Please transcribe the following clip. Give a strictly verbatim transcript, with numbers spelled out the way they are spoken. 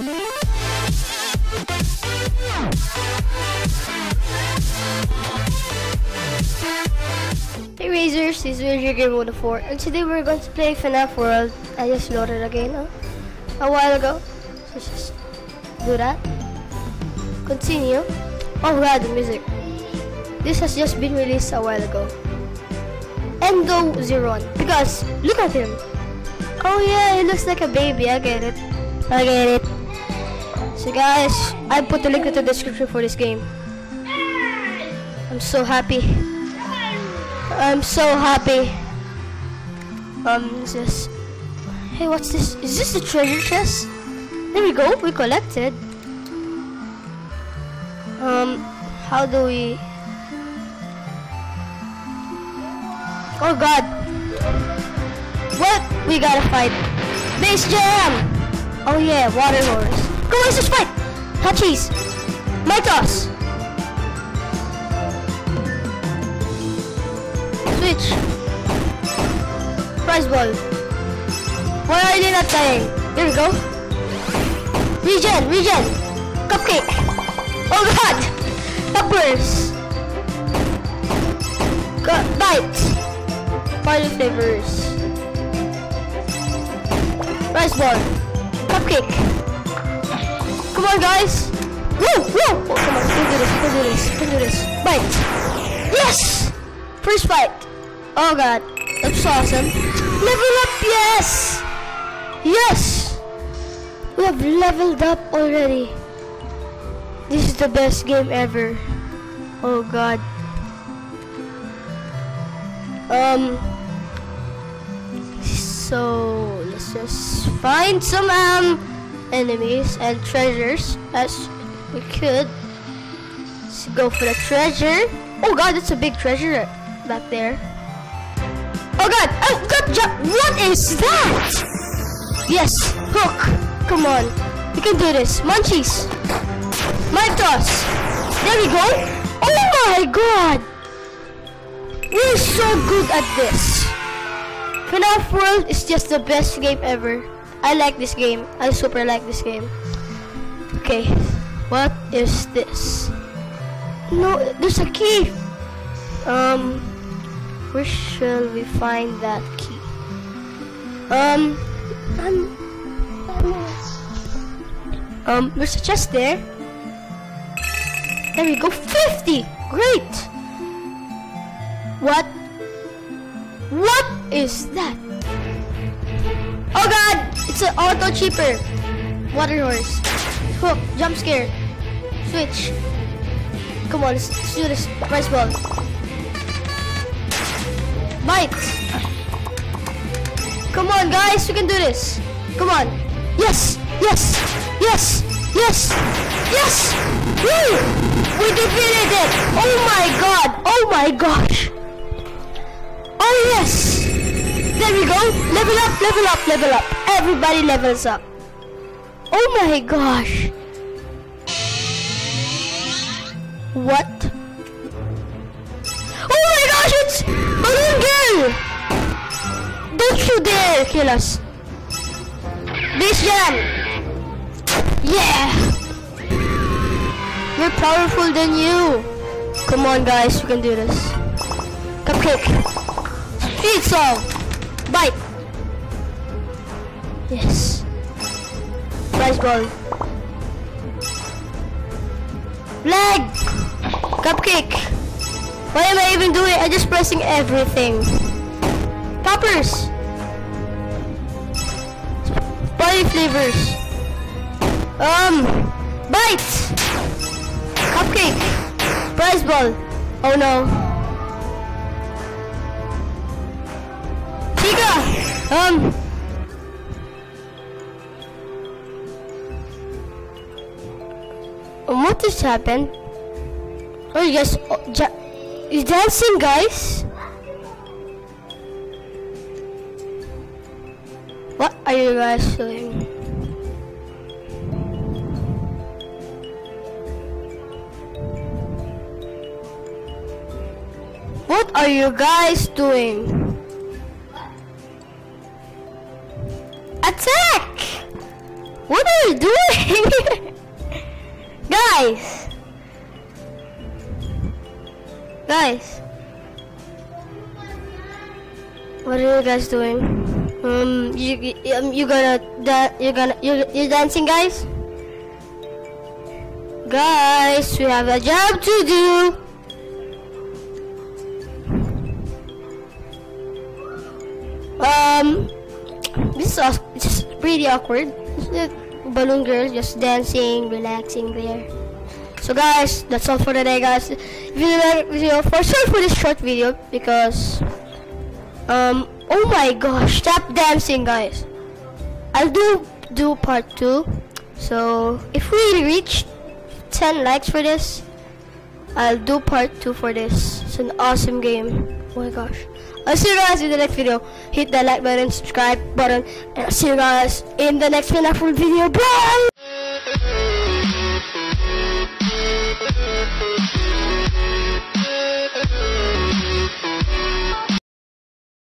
Hey Razers, this is TheRazerGamer one oh four, and today we're going to play F NAF World. I just loaded again huh? a while ago, so just do that. Continue. Oh god, the music. This has just been released a while ago. Endo Zero One, because look at him. Oh yeah, he looks like a baby. I get it. I get it. So guys, I put the link in the description for this game. I'm so happy. I'm so happy. Um, is this? Hey, what's this? Is this the treasure chest? There we go. We collected. Um, how do we? Oh god. What? We gotta fight. Base jam! Oh yeah, water horse. Go Razers, fight! Hot cheese! My toss! Switch! Prize ball! Why are they not dying? There we go! Regen! Regen! Cupcake! Oh god! Peppers! Bite! Party flavors. Rice ball. Cupcake. Come on, guys. Woo! Woo! Oh, come on. We'll do this. We'll do this. We'll do this. Bite. Yes! First bite. Oh, God. That's awesome. Level up. Yes! Yes! We have leveled up already. This is the best game ever. Oh, God. Um, so let's just find some um, enemies and treasures as we could. Let's go for the treasure. Oh god, that's a big treasure back there. Oh god, oh god, what is that? Yes, hook, come on. We can do this. Munchies. My toss. There we go. Oh my god. We're so good at this. F NAF World is just the best game ever. I like this game. I super like this game. Okay, what is this? No, there's a key. Um, where shall we find that key? Um, um, there's a chest there. There we go, fifty. Great. What? What is that? Oh god! It's an auto cheaper. Water horse. Hook. Jump scare. Switch. Come on, let's, let's do this. Prize ball. Bite. Come on, guys. We can do this. Come on. Yes. Yes. Yes. Yes. Yes. Woo! We defeated it. Oh my god. Oh my gosh. Oh yes! There we go! Level up, level up, level up! Everybody levels up! Oh my gosh! What? Oh my gosh! It's Balloon Girl! Don't you dare kill us! Base jam! Yeah! We're powerful than you! Come on guys, we can do this! Cupcake! Pizza! Bite! Yes! Prize ball! Lag! Cupcake! Why am I even doing it? I'm just pressing everything! Poppers! Party flavors! Um! Bite! Cupcake! Prize ball! Oh no! Um what just happened? Oh yes, oh, ja he's dancing guys. What are you guys doing? What are you guys doing? Attack! What you doing? Guys! Guys! What are you guys doing? Um, you, you, um, you gonna, you're gonna, you're, you're dancing, guys? Guys, we have a job to do! Um, this is just pretty awkward. Balloon Girl just dancing, relaxing there. So guys, that's all for today, guys. If you like this video, for sorry for this short video because um oh my gosh, stop dancing, guys. I'll do do part two. So if we reach ten likes for this, I'll do part two for this. It's an awesome game. Oh my gosh. I'll see you guys in the next video. Hit the like button, subscribe button, and I'll see you guys in the next wonderful video. Bye!